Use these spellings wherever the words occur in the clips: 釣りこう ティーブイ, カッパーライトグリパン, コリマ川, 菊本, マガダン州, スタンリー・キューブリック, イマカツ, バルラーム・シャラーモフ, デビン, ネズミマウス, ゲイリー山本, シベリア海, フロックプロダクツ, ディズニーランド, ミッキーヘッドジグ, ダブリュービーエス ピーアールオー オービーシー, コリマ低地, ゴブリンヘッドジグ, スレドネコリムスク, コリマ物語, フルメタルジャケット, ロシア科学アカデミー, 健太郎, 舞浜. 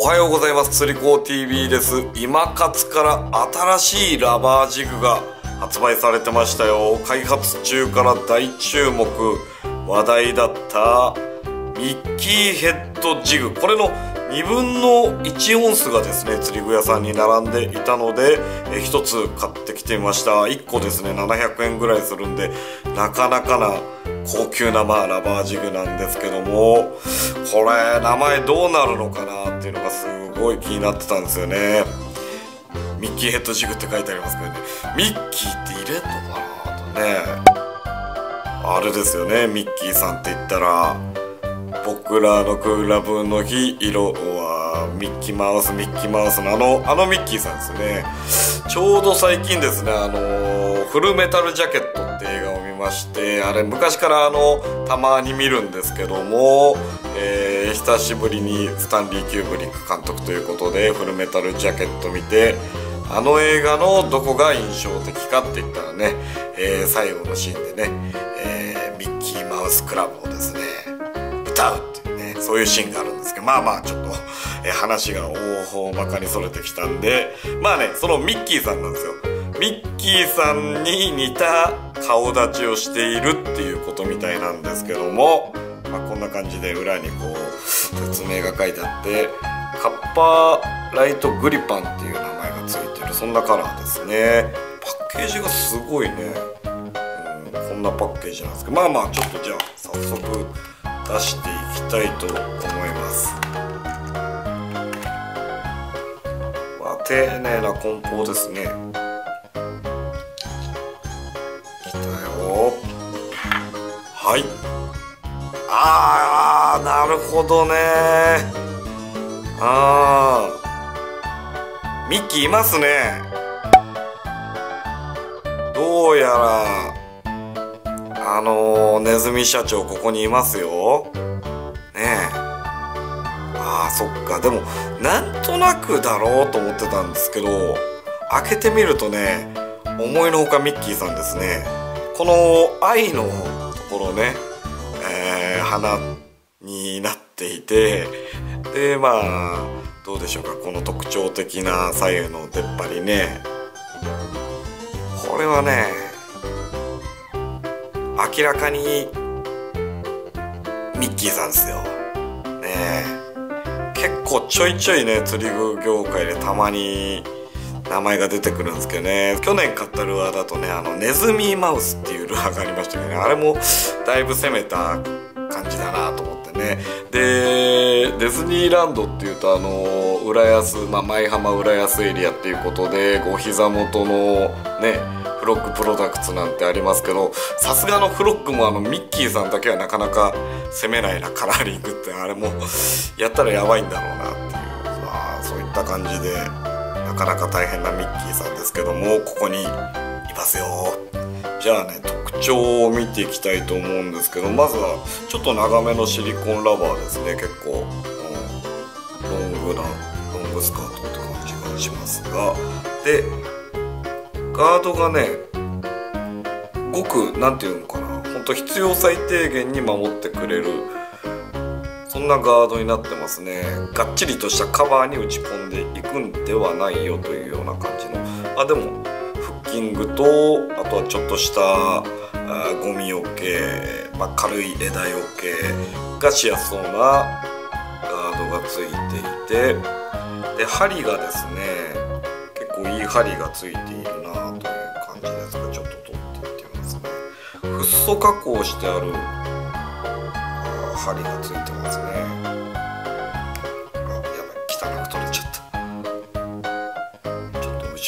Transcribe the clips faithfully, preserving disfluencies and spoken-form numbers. おはようございます。釣りこう ティーブイ です。今活から新しいラバージグが発売されてましたよ。開発中から大注目話題だったミッキーヘッドジグ、これのにぶんのいちオンスがですね釣り具屋さんに並んでいたのでひとつ買ってきてみました。いっこですねななひゃくえんぐらいするんでなかなかな高級なまあラバージグなんですけども、これ名前どうなるのかなっていうのがすごい気になってたんですよね。ミッキーヘッドジグって書いてありますけどね、ミッキーって入れんのかなとね、あれですよね、ミッキーさんって言ったら僕らのクラブの日色はミッキーマウスミッキーマウスのあのあのミッキーさんですよね。ちょうど最近ですねあのフルメタルジャケットって映画を見まして、あれ昔からあのたまに見るんですけども、えー、久しぶりにスタンリー・キューブリック監督ということでフルメタルジャケット見て、あの映画のどこが印象的かって言ったらね、えー、最後のシーンでね、えー、ミッキーマウスクラブをですね歌うっていうね、そういうシーンがあるんですけど、まあまあちょっと、えー、話が大方ばかりそれてきたんで、まあねそのミッキーさんなんですよ。ミッキーさんに似た顔立ちをしているっていうことみたいなんですけども、まあ、こんな感じで裏にこう説明が書いてあって、カッパーライトグリパンっていう名前がついてるそんなカラーですね。パッケージがすごいね、うん、こんなパッケージなんですけど、まあまあちょっとじゃあ早速出していきたいと思います。まあ、丁寧な梱包ですね。はい、あーなるほどね。あーミッキーいますね。どうやらあのー、ネズミ社長ここにいますよね。えあーそっか、でもなんとなくだろうと思ってたんですけど、開けてみるとね思いのほかミッキーさんですね。この愛のところね、えー、花になっていて、でまあどうでしょうか、この特徴的な左右の出っ張りね、これはね明らかにミッキーさんですよね。結構ちょいちょいね釣り具業界でたまに名前が出てくるんですけどね、去年買ったルアーだとねあのネズミマウスっていうルアーがありましたけどね、あれもだいぶ攻めた感じだなと思ってね。でディズニーランドっていうとあの浦安、まあ、舞浜浦安エリアっていうことでご膝元のねフロックプロダクツなんてありますけど、さすがのフロックもあのミッキーさんだけはなかなか攻めないな、カラーリングってあれもやったらやばいんだろうなっていう、まあ、そういった感じで。なかなか大変なミッキーさんですけども、ここにいますよ。じゃあね特徴を見ていきたいと思うんですけど、まずはちょっと長めのシリコンラバーですね。結構、うん、ロングなロングスカートって感じがしますが、でガードがねごくなんていうのかな、ほんと必要最低限に守ってくれるそんなガードになってますね。がっちりとしたカバーに打ち込んでいくんではないよというような感じの、あでもフッキングとあとはちょっとしたゴミよけ、まあ、軽い枝よけがしやすそうなガードがついていて、で針がですね結構いい針がついているなという感じですが、ちょっと取っていってますね。フッ素加工してある針がついてますね。あ、やばい、汚く取れちゃった。ちょっと後ろにどい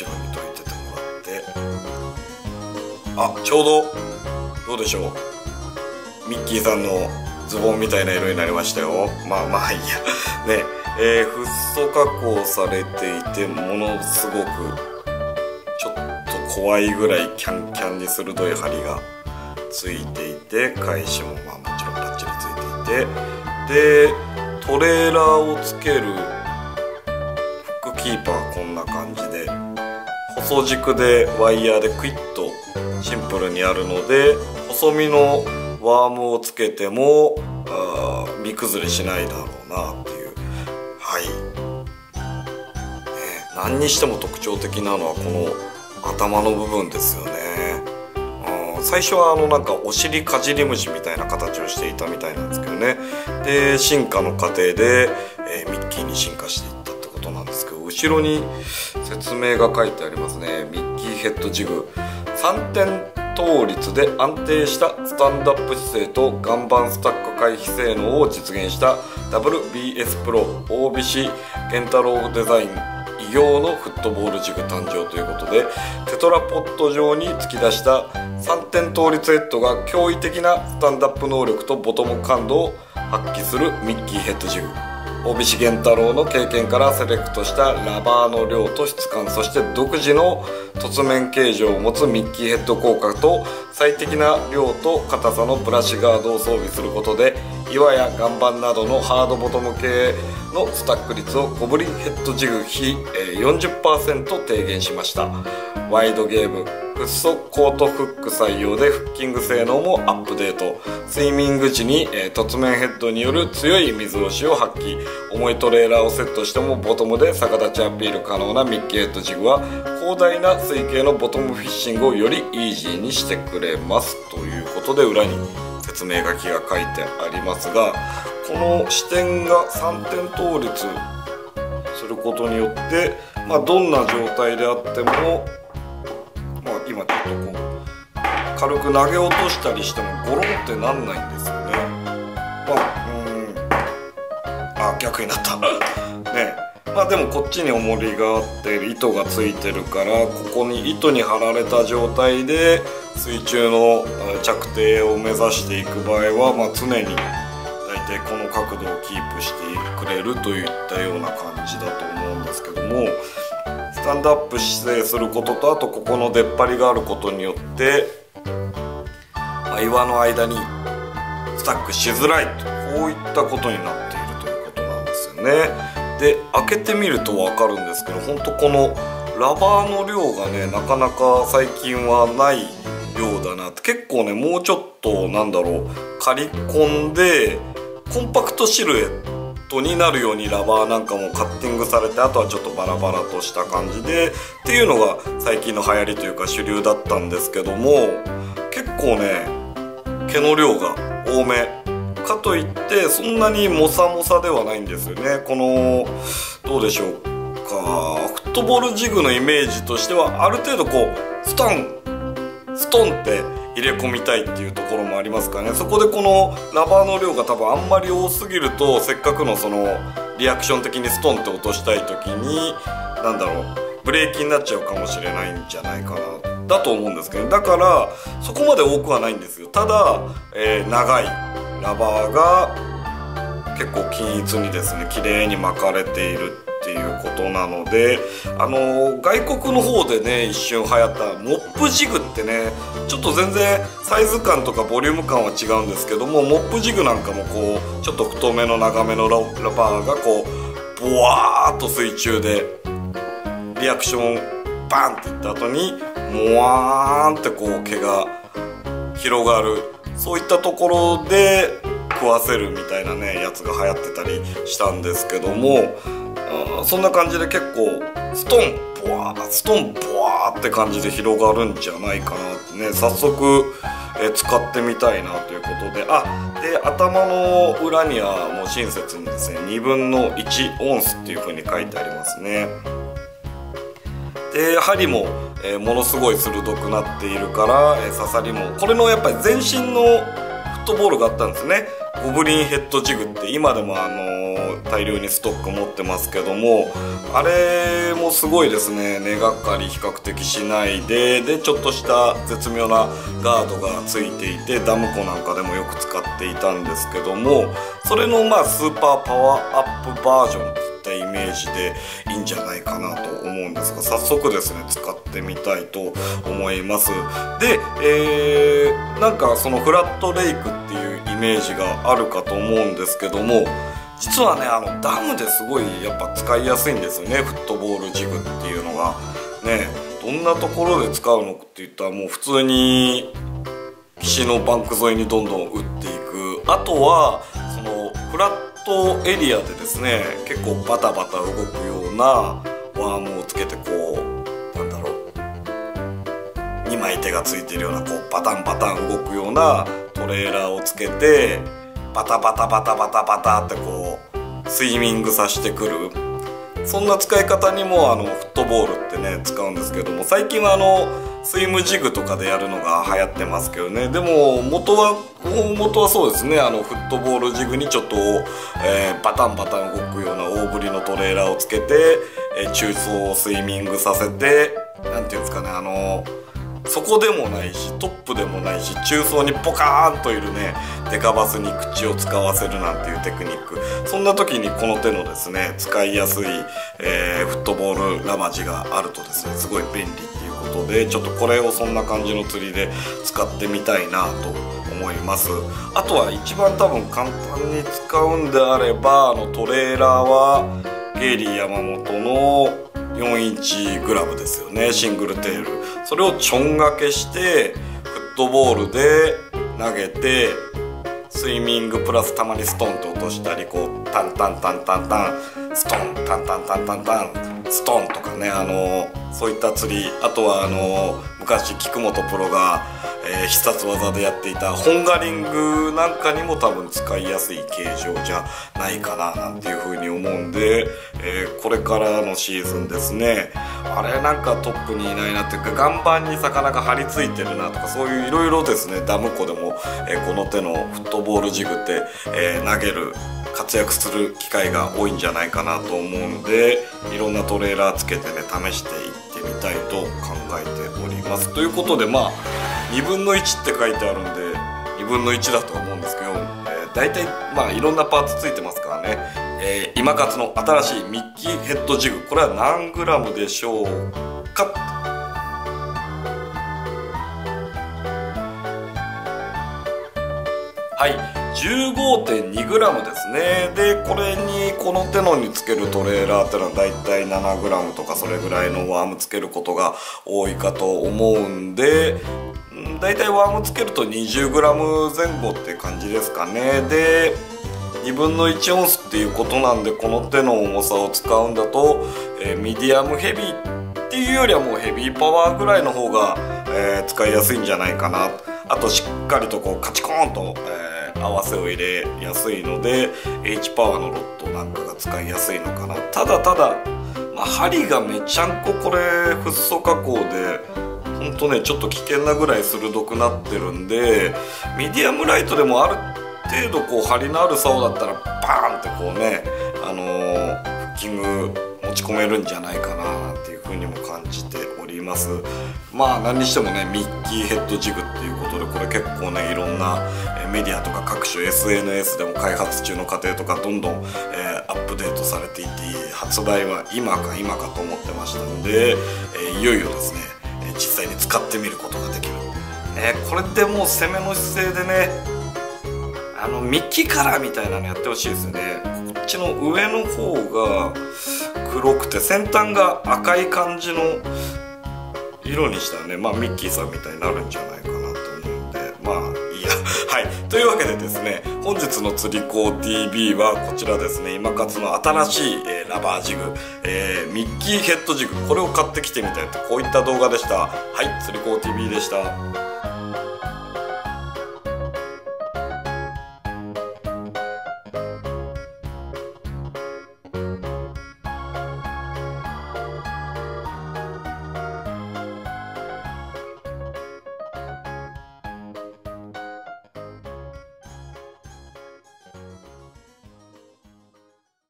ててもらって、あ、ちょうどどうでしょう。ミッキーさんのズボンみたいな色になりましたよ。まあまあいいやね、えー、フッ素加工されていてものすごくちょっと怖いぐらいキャンキャンに鋭い針がついていて、返しもまあもちろんバッチリついていて。でトレーラーをつけるフックキーパーこんな感じで、細軸でワイヤーでクイッとシンプルにあるので、細身のワームをつけても見崩れしないだろうなっていう、はい何にしても特徴的なのはこの頭の部分ですよね。うん、最初はあのなんかお尻かじり虫みたいな形をしていたみたいなんですけどね。で進化の過程で、えー、ミッキーに進化していったってことなんですけど、後ろに説明が書いてありますね。ミッキーヘッドジグさんてん倒立で安定したスタンドアップ姿勢と岩盤スタック回避性能を実現した ダブリュービーエス ピーアールオー オービーシー 健太郎デザイン異形のフットボールジグ誕生ということで、テトラポット状に突き出したさんてん倒立ヘッドが驚異的なスタンドアップ能力とボトム感度を発揮するミッキーヘッドジグ。オービーシー 健太郎の経験からセレクトしたラバーの量と質感、そして独自の凸面形状を持つミッキーヘッド効果と最適な量と硬さのブラシガードを装備することで、岩や岩盤などのハードボトム系のスタック率を小振りヘッドジグ比 よんじゅっパーセント 低減しました。ワイドゲームフッ素コートフック採用でフッキング性能もアップデート。スイミング時に、えー、凸面ヘッドによる強い水押しを発揮。重いトレーラーをセットしてもボトムで逆立ちアピール可能なミッキーヘッドジグは広大な水系のボトムフィッシングをよりイージーにしてくれますということで、裏に説明書きが書いてありますが、この支点がさんてん倒立することによって、まあ、どんな状態であっても、まあ、今ちょっとこう軽く投げ落としたりしてもゴロンってなんないんですよね。まあ、うん、あ、逆になったね。まあでもこっちに重りがあって糸がついてるから、ここに糸に張られた状態で水中の着底を目指していく場合は、まあ、常に大体この角度をキープしてくれるといったような感じだと思うんですけども、スタンドアップ姿勢することと、あとここの出っ張りがあることによって、まあ、岩の間にスタックしづらいと、こういったことになっているということなんですよね。で開けてみると分かるんですけど、ほんとこのラバーの量がね、なかなか最近はない量だなって。結構ね、もうちょっとなんだろう、刈り込んでコンパクトシルエットになるようにラバーなんかもカッティングされて、あとはちょっとバラバラとした感じでっていうのが最近の流行りというか主流だったんですけども、結構ね毛の量が多め。かといってそんなにモサモサではないんですよね。このどうでしょうか、フットボールジグのイメージとしてはある程度こうストンストンって入れ込みたいっていうところもありますからね。そこでこのラバーの量が多分あんまり多すぎると、せっかくのそのリアクション的にストンって落としたい時に何だろう、ブレーキになっちゃうかもしれないんじゃないかなだと思うんですけど、だからそこまで多くはないんですよ。ただ、えー、長いラバーが結構均一にですね、綺麗に巻かれているっていうことなので、あの外国の方でね一瞬流行ったモップジグってね、ちょっと全然サイズ感とかボリューム感は違うんですけども、モップジグなんかもこうちょっと太めの長めのラバーがこうボワーっと水中でリアクションバーンっていった後にモワーンってこう毛が広がる。そういったところで食わせるみたいなねやつが流行ってたりしたんですけども、そんな感じで結構ストンボワーストンボワーって感じで広がるんじゃないかなってね、早速え使ってみたいなということで、あで頭の裏にはもう親切にですねにぶんのいちオンスっていう風に書いてありますね。で針もえー、ものすごい鋭くなっているから、えー、刺さりもこれのやっぱり全身のフットボールがあったんですね。ゴブリンヘッドジグって今でも、あのー、大量にストック持ってますけども、あれもすごいですね。根がかり比較的しないで、でちょっとした絶妙なガードがついていて、ダム湖なんかでもよく使っていたんですけども、それのまあスーパーパワーアップバージョンイメージでいいんじゃないかなと思うんですが、早速ですね使ってみたいと思います。で、えー、なんかそのフラットレイクっていうイメージがあるかと思うんですけども、実はねあのダムですごいやっぱ使いやすいんですよね、フットボールジグっていうのがね。どんなところで使うのって言ったら、もう普通に岸のバンク沿いにどんどん打っていく、あとはそのフラットエリアでですね結構バタバタ動くようなワアームをつけてこうなんだろう、にまい手がついてるようなこうバタンバタン動くようなトレーラーをつけてバタバタバタバタバタってこうスイミングさせてくる、そんな使い方にもあのフットボールってね使うんですけども、最近はあのスイムジグとかでやるのが流行ってますけどね。でも元は元はそうですね、あのフットボールジグにちょっと、えー、バタンバタン動くような大ぶりのトレーラーをつけて、えー、中層をスイミングさせて、なんていうんですかね、あの底でもないしトップでもないし中層にポカーンといるねデカバスに口を使わせるなんていうテクニック、そんな時にこの手のですね使いやすい、えー、フットボールラマジがあるとですねすごい便利ということで、ちょっとこれをそんな感じの釣りで使ってみたいなと思います。あとは一番多分簡単に使うんであれば、あのトレーラーはゲイリー山本のよんインチグラブですよね、シングルテール。それをちょんがけしてフットボールで投げてスイミングプラスたまにストンと落としたり、こうタンタンタンタンタンストンタンタンタンタンタンストンとかね、あのそういった釣り、あとはあの昔菊本プロが、えー、必殺技でやっていたホンガリングなんかにも多分使いやすい形状じゃないかななんていうふうに思うんで、えー、これからのシーズンですね、あれなんかトップにいないなっていうか岩盤に魚が張り付いてるなとか、そういういろいろですねダム湖でも、えー、この手のフットボールジグって、えー、投げる活躍する機会が多いんじゃないかなと思うんで、いろんなトレーラーつけてね試していってみたいと考えております。ということでまあにぶんのいちって書いてあるんでにぶんのいちだと思うんですけど、えー、大体まあいろんなパーツついてますからね、えー、今勝の新しいミッキーヘッドジグ、これは何グラムでしょうか。はい じゅうごてんにグラム ですね。でこれにこの手のにつけるトレーラーってのはだいたい ななグラム とかそれぐらいのワームつけることが多いかと思うんで、だいたいワームつけると にじゅうグラム 前後って感じですかね。でにぶんのいちオンスっていうことなんで、この手の重さを使うんだと、えー、ミディアムヘビーっていうよりはもうヘビーパワーぐらいの方が、えー、使いやすいんじゃないかなと。あとしっかりとこうカチコーンと、えー、合わせを入れやすいので H パワーのロットなんかが使いやすいのかな。ただただ、まあ、針がめちゃんここれフッ素加工でほんとねちょっと危険なぐらい鋭くなってるんで、ミディアムライトでもある程度こう針のある竿だったらバーンってこうね、あのー、フッキング持ち込めるんじゃないかなっていう風にも感じております。まあ何にしてもねミッキーヘッドジグっていうことで、これ結構ねいろんなメディアとか各種 エスエヌエス でも開発中の過程とかどんどん、えー、アップデートされていて、発売は今か今かと思ってましたので、えー、いよいよですね実際に使ってみることができる、えー、これでもう攻めの姿勢でね、あのミッキーカラーみたいなのやってほしいですよね。こっちの上の方が黒くて先端が赤い感じの色にしたらね、まあミッキーさんみたいになるんじゃないかなと思うんで、まあいいやはいというわけでですね、本日の釣り子 ティービー はこちらですね、今勝の新しい、えー、ラバージグ、えー、ミッキーヘッドジグ、これを買ってきてみたいと、こういった動画でした。はい、釣り子 ティービー でした。